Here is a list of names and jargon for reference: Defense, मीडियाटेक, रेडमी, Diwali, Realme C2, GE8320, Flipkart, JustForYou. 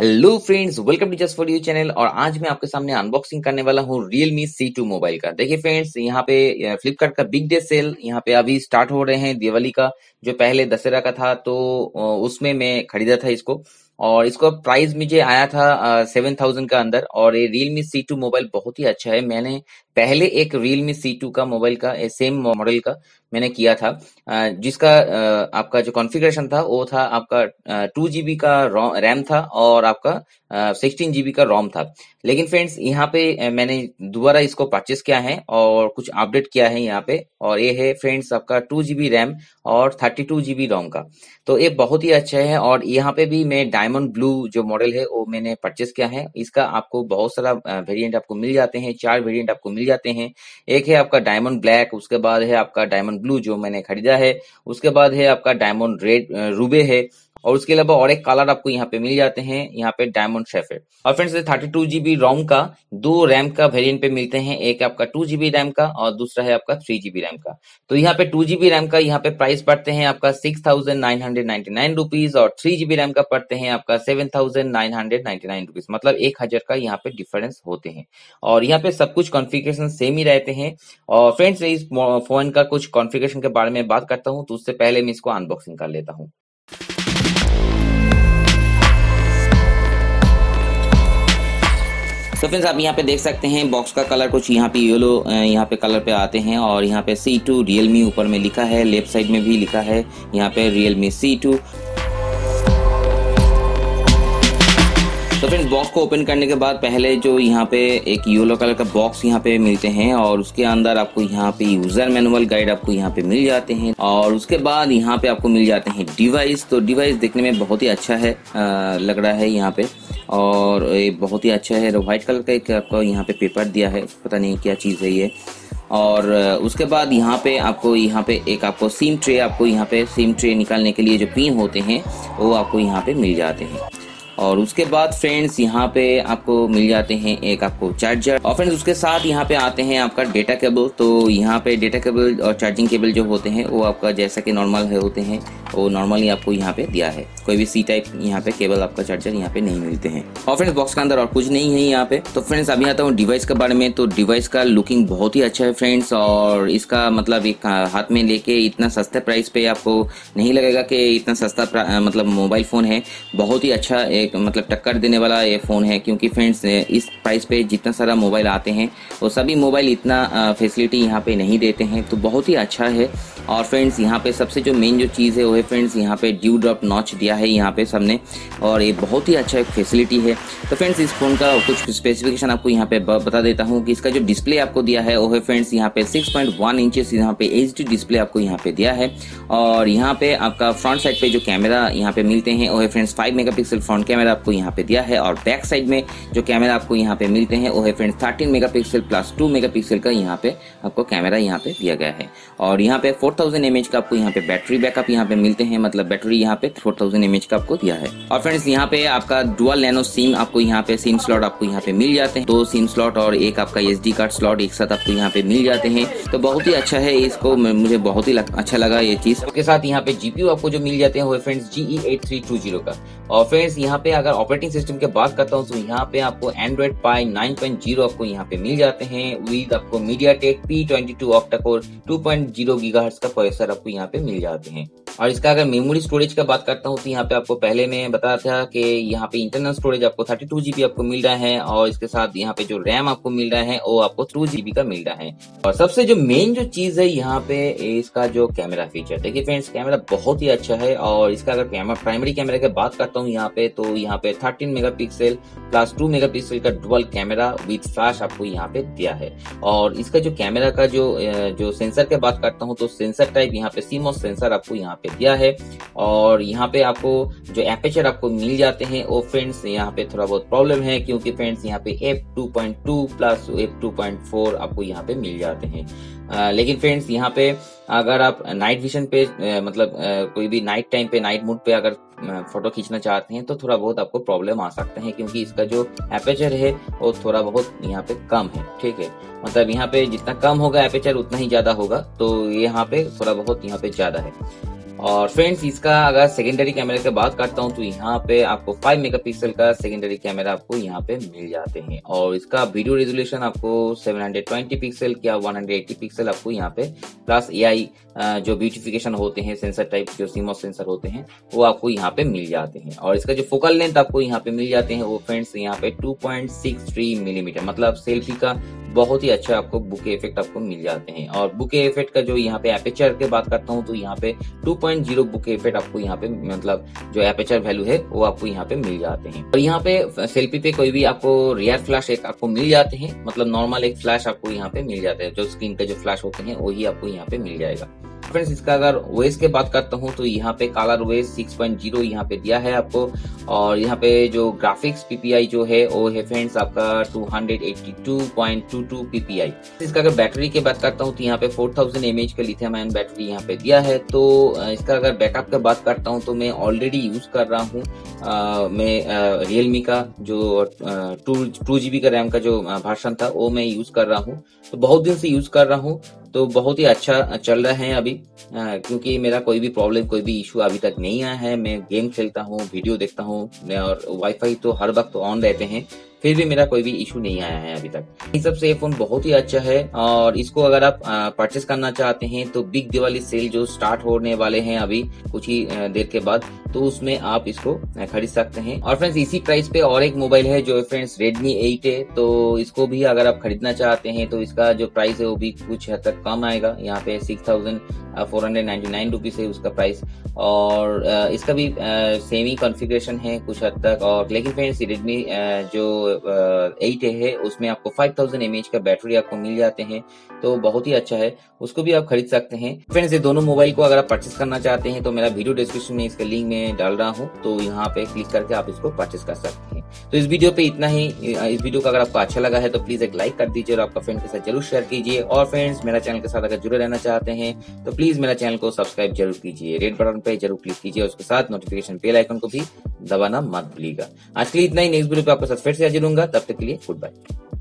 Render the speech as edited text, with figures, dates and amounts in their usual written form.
Hello friends, welcome to just for you channel. और आज मैं आपके सामने अनबॉक्सिंग करने वाला हूँ Realme C2 मोबाइल का। देखिए फ्रेंड्स, यहाँ पे फ्लिपकार्ट का बिग डे सेल यहाँ पे अभी स्टार्ट हो रहे हैं। दिवाली का जो पहले दशहरा का था तो उसमें मैं खरीदा था इसको, और इसका प्राइस मुझे आया था 7000 का अंदर। और ये Realme C2 मोबाइल बहुत ही अच्छा है। मैंने पहले एक Realme C2 का मोबाइल का सेम मॉडल का मैंने किया था, जिसका आपका जो कॉन्फ़िगरेशन था वो था आपका 2GB का रैम था और आपका 16GB का रोम था। लेकिन फ्रेंड्स, यहाँ पे मैंने दोबारा इसको परचेस किया है और कुछ अपडेट किया है यहाँ पे, और ये है फ्रेंड्स आपका 2GB रैम और 32GB रोम का। तो ये बहुत ही अच्छा है। और यहाँ पे भी मैं डायमंड ब्लू जो मॉडल है वो मैंने परचेस किया है। इसका आपको बहुत सारा वेरियंट आपको मिल जाते हैं, 4 वेरियंट आपको मिल जाते हैं। एक है आपका डायमंड ब्लैक, उसके बाद है आपका डायमंड ब्लू जो मैंने खरीदा है, उसके बाद है आपका डायमंड रेड रूबे है, और उसके अलावा और एक कलर आपको यहाँ पे मिल जाते हैं, यहाँ पे डायमंड शेफर। और फ्रेंड्स, 32GB रोम का 2 रैम का वेरिएंट पे मिलते हैं, एक आपका 2GB रैम का और दूसरा है आपका 3GB रैम का। तो यहाँ पे 2GB रैम का यहाँ पे प्राइस पड़ते हैं आपका 6999 रुपीज, और 3GB रैम का पड़ते हैं आपका 7999 रुपीज। मतलब 1000 का यहाँ पे डिफरेंस होते हैं। और यहाँ पे सब कुछ कॉन्फ़िगरेशन सेम ही रहते हैं। और फ्रेंड्स, इस फोन का कुछ कॉन्फ़िगरेशन के बारे में बात करता हूँ, तो उससे पहले मैं इसको अनबॉक्सिंग कर लेता हूँ। तो फ्रेंड्स, आप यहाँ पे देख सकते हैं बॉक्स का कलर कुछ यहाँ पे येलो यहाँ पे कलर पे आते हैं, और यहाँ पे C2 Realme ऊपर में लिखा है, लेफ्ट साइड में भी लिखा है यहाँ पे Realme C2। तो फ्रेंड्स, बॉक्स को ओपन करने के बाद पहले जो यहाँ पे एक येलो कलर का बॉक्स यहाँ पे मिलते हैं, और उसके अंदर आपको यहाँ पे यूजर मैनुअल गाइड आपको यहाँ पे मिल जाते हैं, और उसके बाद यहाँ पे आपको मिल जाते हैं डिवाइस। तो डिवाइस देखने में बहुत ही अच्छा है लग रहा है यहाँ पे, और ये बहुत ही अच्छा है। व्हाइट कलर का एक आपको यहाँ पे पेपर दिया है, पता नहीं क्या चीज़ है ये। और उसके बाद यहाँ पे एक आपको सिम ट्रे, आपको यहाँ पे सिम ट्रे निकालने के लिए जो पिन होते हैं वो आपको यहाँ पे मिल जाते हैं। और उसके बाद फ्रेंड्स, यहाँ पे आपको मिल जाते हैं एक आपको चार्जर। और फ्रेंड्स, उसके साथ यहाँ पे आते हैं आपका डेटा केबल। तो यहाँ पे डेटा केबल और चार्जिंग केबल जो होते हैं वो आपका जैसा कि नॉर्मल है होते हैं, वो नॉर्मली आपको यहाँ पे दिया है। कोई भी C टाइप यहाँ पे केबल आपका चार्जर यहाँ पे नहीं मिलते हैं। और फ्रेंड्स, बॉक्स के अंदर और कुछ नहीं है यहाँ पे। तो फ्रेंड्स, अभी आता हूँ डिवाइस के बारे में। तो डिवाइस का लुकिंग बहुत ही अच्छा है फ्रेंड्स, और इसका मतलब एक हाथ में लेके इतना सस्ते प्राइस पे आपको नहीं लगेगा कि इतना सस्ता मतलब मोबाइल फ़ोन है। बहुत ही अच्छा मतलब टक्कर देने वाला ये फ़ोन है, क्योंकि फ्रेंड्स इस प्राइस पे जितना सारा मोबाइल आते हैं वो सभी मोबाइल इतना फैसिलिटी यहाँ पे नहीं देते हैं, तो बहुत ही अच्छा है। और फ्रेंड्स, यहाँ पे सबसे जो मेन जो चीज़ है वो है फ्रेंड्स यहाँ पे ड्यू ड्रॉप नॉच दिया है यहाँ पे सबने, और ये बहुत ही अच्छा एक फैसिलिटी है। तो फ्रेंड्स, इस फ़ोन का कुछ स्पेसिफिकेशन आपको यहाँ पे बता देता हूँ कि इसका जो डिस्प्ले आपको दिया है वो है फ्रेंड्स यहाँ पे 6.1 इंचेस यहाँ पे HD डिस्प्ले आपको यहाँ पे दिया है। और यहाँ पे आपका फ्रंट साइड पे जो कैमरा यहाँ पे मिलते हैं वो है फ्रेंड्स 5 मेगापिक्सल फ्रंट कैमरा आपको यहाँ पे दिया है, और बैक साइड में जो कैमरा आपको यहाँ पे मिलते हैं वो है फ्रेंड्स 13 मेगापिक्सल प्लस 2 मेगापिक्सल का यहाँ पे आपको कैमरा यहाँ पे दिया गया है। और यहाँ पे 4000 mAh का आपको यहाँ पे बैटरी बैकअप यहाँ पे मिलते हैं, मतलब बैटरी यहाँ पे 4000 mAh का आपको दिया है। और फ्रेंड्स, यहाँ पे आपका डुअल नैनो सिम आपको यहाँ पे सिम स्लॉट आपको यहाँ पे मिल जाते हैं, 2 सिम स्लॉट और एक आपका SD कार्ड स्लॉट एक साथ आपको यहाँ पे मिल जाते हैं। तो बहुत ही अच्छा है, इसको मुझे बहुत ही अच्छा लगा ये चीज। उसके साथ यहाँ पे GPU आपको जो मिल जाते हैं वो है फ्रेंड्स GE8320 का। और फ्रेंड्स, यहाँ पे अगर ऑपरेटिंग सिस्टम की बात करता हूँ तो यहाँ पे आपको एंड्रॉइड पाई 9.0 आपको यहाँ पे मिल जाते हैं, विद आपको मीडियाटेक P22 ऑक्टाकोर 2.0 गीगाहर्ट्ज का प्रोसेसर आपको यहाँ पे मिल जाते हैं। और इसका अगर मेमोरी स्टोरेज का बात करता हूँ तो यहाँ पे आपको पहले मैं बताया था कि यहाँ पे इंटरनल स्टोरेज आपको 32GB आपको मिल रहा है, और इसके साथ यहाँ पे जो रैम आपको मिल रहा है वो आपको 2GB का मिल रहा है। और सबसे जो मेन जो चीज़ है यहाँ पे इसका जो कैमरा फीचर, देखिए फ्रेंड्स कैमरा बहुत ही अच्छा है। और इसका अगर कैमरा प्राइमरी कैमरा की बात करता हूँ यहाँ पे, तो यहाँ पे 13 मेगापिक्सल प्लस 2 मेगापिक्सल का डुअल कैमरा विथ फ्लैश आपको यहाँ पे दिया है। और इसका जो कैमरा का जो सेंसर की बात करता हूँ तो सेंसर टाइप यहाँ पे CMOS सेंसर आपको यहाँ पे दिया है। और यहाँ पे आपको जो एपेचर आपको मिल जाते हैं वो फ्रेंड्स यहाँ पे थोड़ा बहुत प्रॉब्लम है, क्योंकि फ्रेंड्स यहाँ पे f2.2 प्लस f2.4 आपको यहाँ पे मिल जाते हैं। लेकिन फ्रेंड्स यहाँ पे अगर आप नाइट विजन पे मतलब कोई भी नाइट टाइम पे नाइट मोड पे अगर फोटो खींचना चाहते हैं तो थोड़ा बहुत आपको प्रॉब्लम आ सकते हैं, क्योंकि इसका जो एपेचर है वो थोड़ा बहुत यहाँ पे कम है। ठीक है, मतलब यहाँ पे जितना कम होगा एपेचर उतना ही ज़्यादा होगा, तो यहाँ पे थोड़ा बहुत यहाँ पे ज़्यादा है। और फ्रेंड्स इसका अगर सेकेंडरी कैमरे की बात करता हूं तो यहाँ पे आपको 5 मेगापिक्सल का सेकेंडरी कैमरा आपको यहाँ पे मिल जाते हैं और इसका वीडियो रेजोल्यूशन आपको 720 पिक्सल या 180 पिक्सल आपको यहाँ पे प्लस एआई जो ब्यूटिफिकेशन होते हैं सेंसर टाइप जो सीमॉस सेंसर होते हैं वो आपको यहाँ पे मिल जाते हैं। और इसका जो फोकल लेंथ आपको यहाँ पे मिल जाते हैं वो फ्रेंड्स यहाँ पे 2.63 मिलीमीटर, मतलब सेल्फी का बहुत ही अच्छा आपको बुके इफेक्ट आपको मिल जाते हैं। और बुके इफेक्ट का जो यहाँ पे एपेचर की बात करता हूँ तो यहाँ पे 2.0 बुके इफेक्ट आपको यहाँ पे मतलब जो एपेचर वैल्यू है वो आपको यहाँ पे मिल जाते हैं। और यहाँ पे सेल्फी पे कोई भी आपको रियर फ्लैश एक आपको मिल जाते हैं, मतलब नॉर्मल एक फ्लैश आपको यहाँ पे मिल जाता है, जो स्क्रीन पे जो फ्लैश होते हैं वही आपको यहाँ पे मिल जाएगा। फ्रेंड्स इसका अगर ओएस के बात करता हूँ तो यहाँ पे कलर ओएस 6.0 यहाँ पे दिया है आपको। और यहाँ पे जो ग्राफिक्स पीपीआई जो है वो है फ्रेंड्स आपका 282.22 पीपीआई। इसका अगर बैटरी के बात करता हूँ तो यहाँ पे 4000 एमएएच का लिथियम आयन बैटरी यहाँ पे दिया है। तो इसका अगर बैकअप की बात करता हूँ तो मैं ऑलरेडी यूज कर रहा हूँ, मैं रियलमी का जो 2GB का रैम का जो वर्जन था वो मैं यूज कर रहा हूँ, तो बहुत दिन से यूज कर रहा हूँ, तो बहुत ही अच्छा चल रहा है अभी, क्योंकि मेरा कोई भी प्रॉब्लम कोई भी इशू अभी तक नहीं आया है। मैं गेम खेलता हूँ, वीडियो देखता हूँ और वाईफाई तो हर वक्त ऑन रहते हैं, फिर भी मेरा कोई भी इशू नहीं आया है अभी तक। इस सबसे ये फोन बहुत ही अच्छा है और इसको अगर आप परचेस करना चाहते हैं तो बिग दिवाली सेल जो स्टार्ट होने वाले हैं अभी कुछ ही देर के बाद, तो उसमें आप इसको खरीद सकते हैं। और फ्रेंड्स इसी प्राइस पे और एक मोबाइल है जो फ्रेंड्स रेडमी 8 है, तो इसको भी अगर आप खरीदना चाहते हैं तो इसका जो प्राइस है वो भी कुछ हद तक कम आएगा, यहाँ पे 6499 रुपीज है उसका प्राइस। और इसका भी सेम ही कॉन्फ़िगरेशन है कुछ हद तक। और लेकिन फ्रेंड्स रेडमी जो 8 है उसमें आपको 5000 एमएएच का बैटरी आपको मिल जाते हैं, तो बहुत ही अच्छा है, उसको भी आप खरीद सकते हैं। फ्रेंड्स ये दोनों मोबाइल को अगर आप परचेस करना चाहते हैं तो मेरा वीडियो डिस्क्रिप्शन में इसका लिंक में डाल रहा हूँ, तो यहाँ पे क्लिक करके आप इसको परचेस कर सकते हैं। तो इस वीडियो पे इतना ही। इस वीडियो का अगर आपको अच्छा लगा है तो प्लीज एक लाइक कर दीजिए और आपका फ्रेंड के साथ जरूर शेयर कीजिए। और फ्रेंड्स मेरा चैनल के साथ अगर जुड़े रहना चाहते हैं तो प्लीज मेरा चैनल को सब्सक्राइब जरूर कीजिए, रेड बटन पे जरूर क्लिक कीजिए, उसके साथ नोटिफिकेशन बेल आइकन को भी दबाना मत भूलिएगा। आज के लिए इतना ही, नेक्स्ट वीडियो पे आपको फिर से हाजिर हूंगा, तब तक के लिए गुड बाय।